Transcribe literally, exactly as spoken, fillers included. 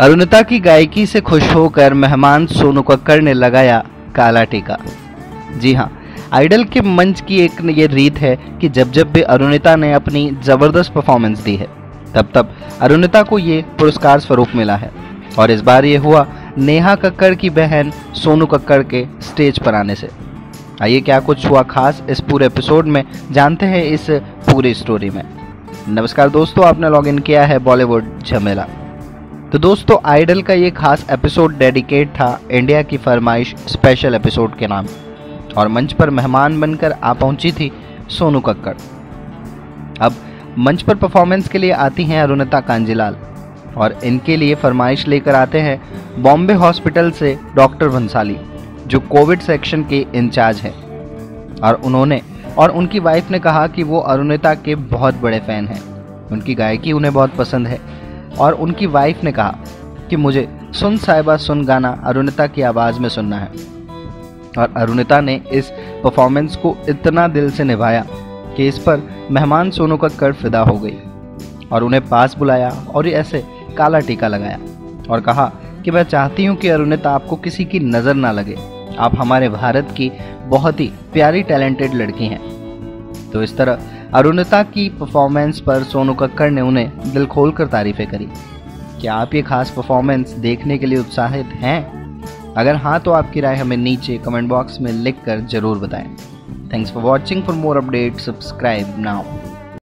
अरुणिता की गायकी से खुश होकर मेहमान सोनू कक्कड़ ने लगाया काला टीका। जी हां, आइडल के मंच की एक ये रीत है कि जब जब भी अरुणिता ने अपनी ज़बरदस्त परफॉर्मेंस दी है तब तब अरुणिता को ये पुरस्कार स्वरूप मिला है और इस बार ये हुआ नेहा कक्कड़ की बहन सोनू कक्कड़ के स्टेज पर आने से। आइए क्या कुछ हुआ खास इस पूरे एपिसोड में जानते हैं इस पूरी स्टोरी में। नमस्कार दोस्तों, आपने लॉग इन किया है बॉलीवुड झमेला। तो दोस्तों, आइडल का ये खास एपिसोड डेडिकेट था इंडिया की फरमाइश स्पेशल एपिसोड के नाम और मंच पर मेहमान बनकर आ पहुंची थी सोनू कक्कड़। अब मंच पर परफॉर्मेंस के लिए आती हैं अरुणिता कांजीलाल और इनके लिए फरमाइश लेकर आते हैं बॉम्बे हॉस्पिटल से डॉक्टर भंसाली, जो कोविड सेक्शन के इंचार्ज हैं। और उन्होंने और उनकी वाइफ ने कहा कि वो अरुणिता के बहुत बड़े फ़ैन हैं, उनकी गायकी उन्हें बहुत पसंद है और उनकी वाइफ ने कहा कि मुझे सुन साहिबा सुन गाना अरुणिता की आवाज़ में सुनना है। और अरुणिता ने इस परफॉर्मेंस को इतना दिल से निभाया कि इस पर मेहमान सोनू कक्कड़ फिदा हो गई और उन्हें पास बुलाया और ऐसे काला टीका लगाया और कहा कि मैं चाहती हूँ कि अरुणिता आपको किसी की नज़र ना लगे, आप हमारे भारत की बहुत ही प्यारी टैलेंटेड लड़की हैं। तो इस तरह अरुणिता की परफॉर्मेंस पर सोनू कक्कड़ ने उन्हें दिल खोल कर तारीफ़ें करी। क्या आप ये खास परफॉर्मेंस देखने के लिए उत्साहित हैं? अगर हाँ तो आपकी राय हमें नीचे कमेंट बॉक्स में लिखकर जरूर बताएं। Thanks for watching. For more update subscribe now.